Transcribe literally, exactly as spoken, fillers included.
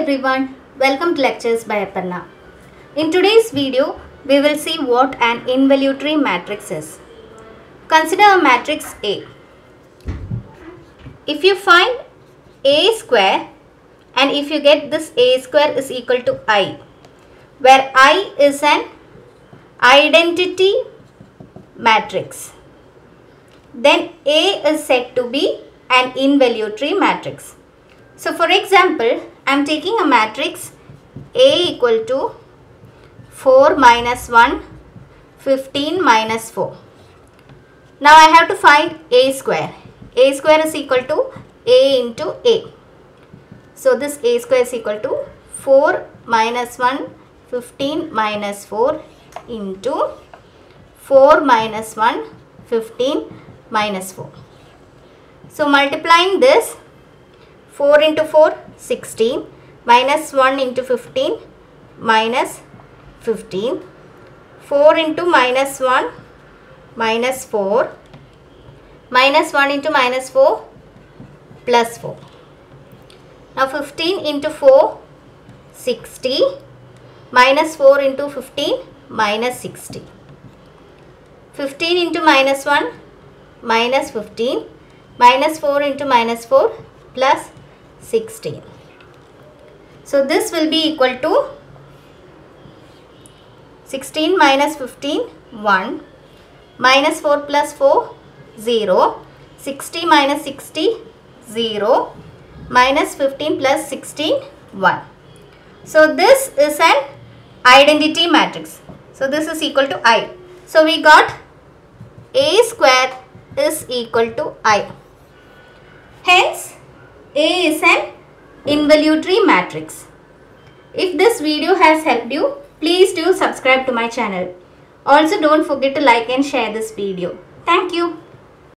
everyone, welcome to Lectures by Aparna. In today's video, we will see what an involutory matrix is. Consider a matrix A. If you find A square and if you get this A square is equal to I, where I is an identity matrix, then A is said to be an involutory matrix. So for example, I am taking a matrix A equal to four minus one, fifteen minus four. Now I have to find A square. A square is equal to A into A. So this A square is equal to four minus one, fifteen minus four into four minus one, fifteen minus four. So multiplying this, four into four, sixteen, minus one into fifteen, minus fifteen, four into minus one, minus four, minus one into minus four, plus four. Now fifteen into four, sixty, minus four into fifteen, minus sixty. fifteen into minus one, minus fifteen, minus four into minus four, plus sixteen. So this will be equal to sixteen minus fifteen, one, minus four plus four, zero, sixty minus sixty, zero, minus fifteen plus sixteen, one. So this is an identity matrix. So this is equal to I. So we got A square is equal to I. Hence, A is an involutory matrix. If this video has helped you, please do subscribe to my channel. Also, don't forget to like and share this video. Thank you.